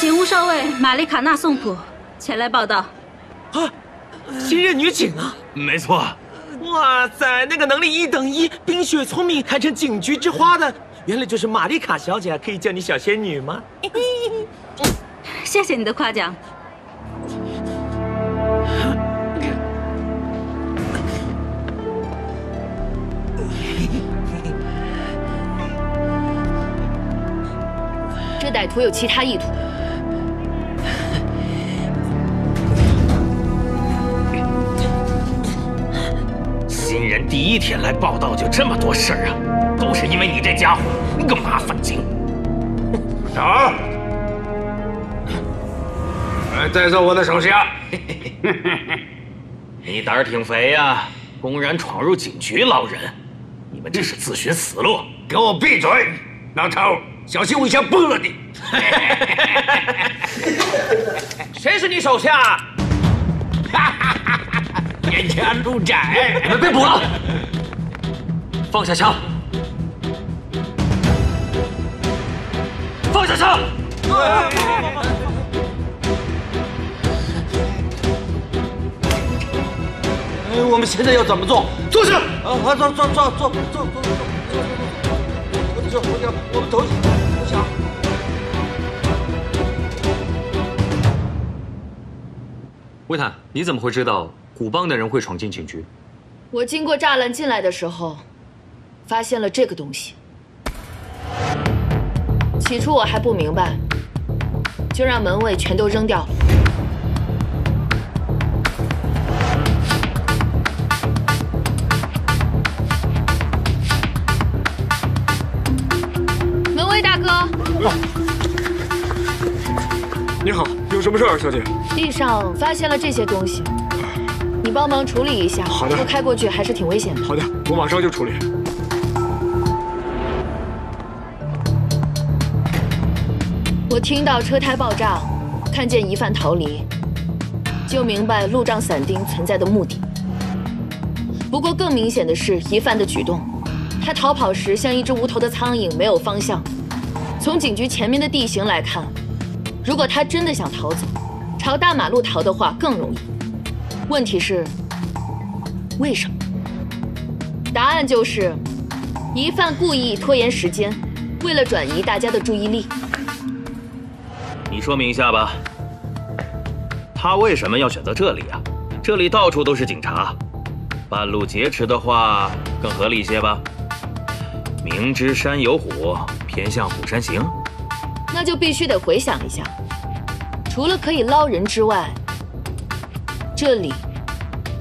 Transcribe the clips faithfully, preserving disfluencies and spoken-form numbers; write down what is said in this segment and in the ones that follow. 警务少尉玛丽卡纳·宋普前来报道。啊，新任女警啊！没错。哇塞，那个能力一等一，冰雪聪明，还成警局之花的，原来就是玛丽卡小姐，可以叫你小仙女吗？谢谢你的夸奖。 歹徒有其他意图。新人第一天来报道就这么多事儿啊，都是因为你这家伙，你个麻烦精！打！来带走我的手下！你胆儿挺肥呀、啊，公然闯入警局捞人，你们这是自寻死路！给我闭嘴，老头！ 小心我一下崩了你！谁是你手下？眼前路窄，你们被捕了！放下枪！放下枪！我们现在要怎么做？坐下！啊，坐坐坐坐坐坐。 这回家，我们投降。维坦，你怎么会知道古帮的人会闯进警局？我经过栅栏进来的时候，发现了这个东西。起初我还不明白，就让门卫全都扔掉了。你好，有什么事儿，小姐？地上发现了这些东西，你帮忙处理一下。好的。不开过去还是挺危险的。好的，我马上就处理。我听到车胎爆炸，看见疑犯逃离，就明白路障伞钉存在的目的。不过更明显的是疑犯的举动，他逃跑时像一只无头的苍蝇，没有方向。 从警局前面的地形来看，如果他真的想逃走，朝大马路逃的话更容易。问题是，为什么？答案就是，疑犯故意拖延时间，为了转移大家的注意力。你说明一下吧，他为什么要选择这里啊？这里到处都是警察，半路劫持的话更合理一些吧。 明知山有虎，偏向虎山行。那就必须得回想一下，除了可以捞人之外，这里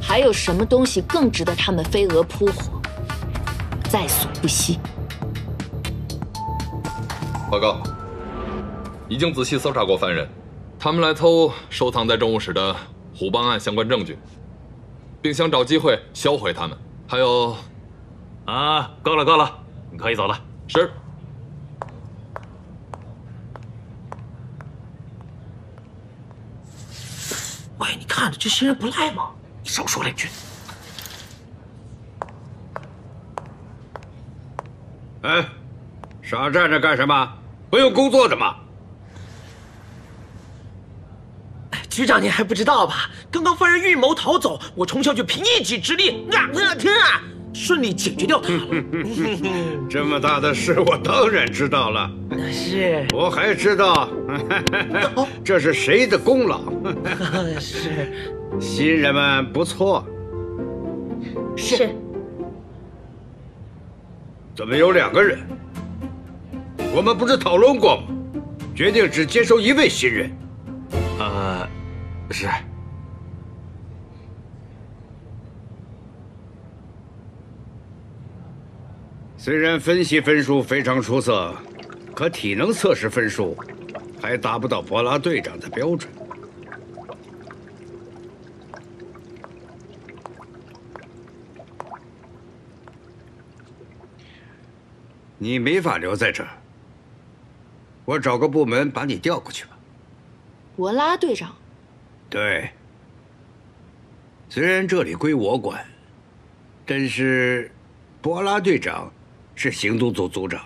还有什么东西更值得他们飞蛾扑火，在所不惜？报告，已经仔细搜查过犯人，他们来偷收藏在政务室的虎帮案相关证据，并想找机会销毁他们。还有，啊，够了，够了。 你可以走了。是。喂，你看着这新人不赖嘛，你少说两句。哎，傻站着干什么？不用工作的吗？局长，您还不知道吧？刚刚犯人预谋逃走，我冲上去凭一己之力，啊啊啊！ 顺利解决掉他了。这么大的事，我当然知道了。是，我还知道这是谁的功劳。是，新人们不错。是。怎么有两个人？我们不是讨论过吗？决定只接收一位新人。呃，是。 虽然分析分数非常出色，可体能测试分数还达不到博拉队长的标准。你没法留在这儿，我找个部门把你调过去吧。博拉队长？对。虽然这里归我管，但是博拉队长 是行动组组长，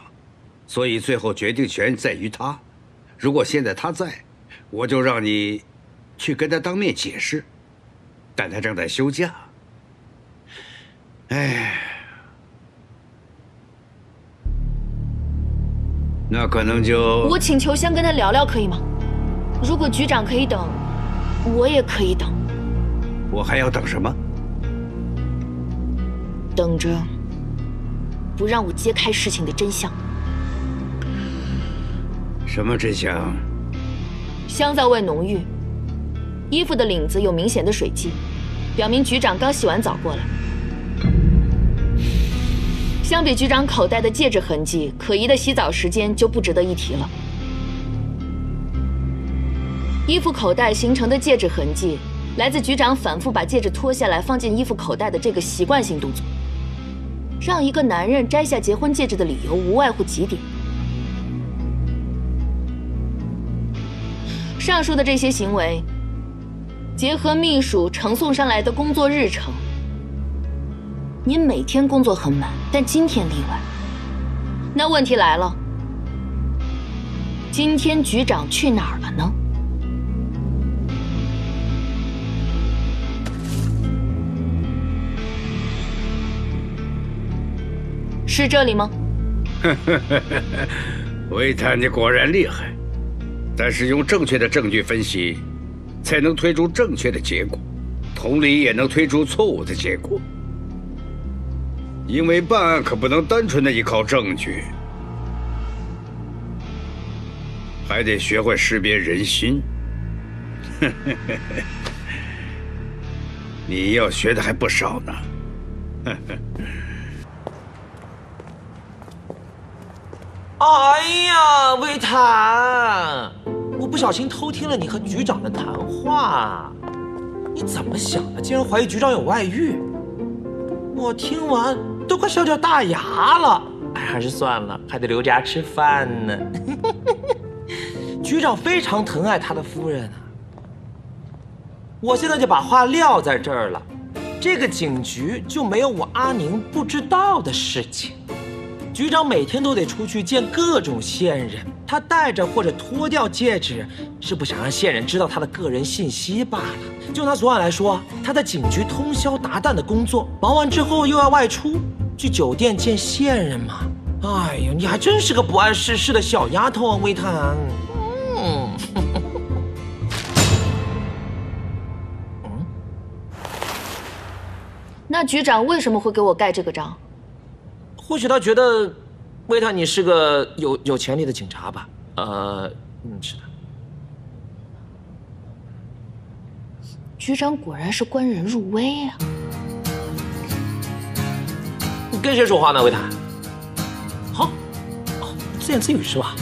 所以最后决定权在于他。如果现在他在，我就让你去跟他当面解释，但他正在休假。哎，那可能就……我请求先跟他聊聊，可以吗？如果局长可以等，我也可以等。我还要等什么？等着，不让我揭开事情的真相。什么真相？香皂味浓郁，衣服的领子有明显的水迹，表明局长刚洗完澡过来。相比局长口袋的戒指痕迹，可疑的洗澡时间就不值得一提了。衣服口袋形成的戒指痕迹，来自局长反复把戒指脱下来放进衣服口袋的这个习惯性动作。让一个男人摘下结婚戒指的理由无外乎几点。上述的这些行为，结合秘书呈送上来的工作日程。您每天工作很满，但今天例外。那问题来了，今天局长去哪儿了呢？是这里吗？维塔，你果然厉害，但是用正确的证据分析，才能推出正确的结果，同理也能推出错误的结果。因为办案可不能单纯的依靠证据，还得学会识别人心。你要学的还不少呢。哎呀，维塔，我不小心偷听了你和局长的谈话，你怎么想的？竟然怀疑局长有外遇？我听完都快笑掉大牙了，哎，还是算了，还得留着牙吃饭呢。局长非常疼爱他的夫人啊。我现在就把话撂在这儿了，这个警局就没有我阿宁不知道的事情。局长每天都得出去见各种线人，他戴着或者脱掉戒指，是不想让线人知道他的个人信息罢了。就拿昨晚来说，他在警局通宵达旦的工作，忙完之后又要外出去酒店见线人嘛。哎呀，你还真是个不谙世事的小丫头啊，维坦。嗯。那局长为什么会给我盖这个章？或许他觉得，维塔你是个有有潜力的警察吧？呃，嗯，是的。局长果然是观人入微啊！你跟谁说话呢，维塔？好，哦，自言自语是吧？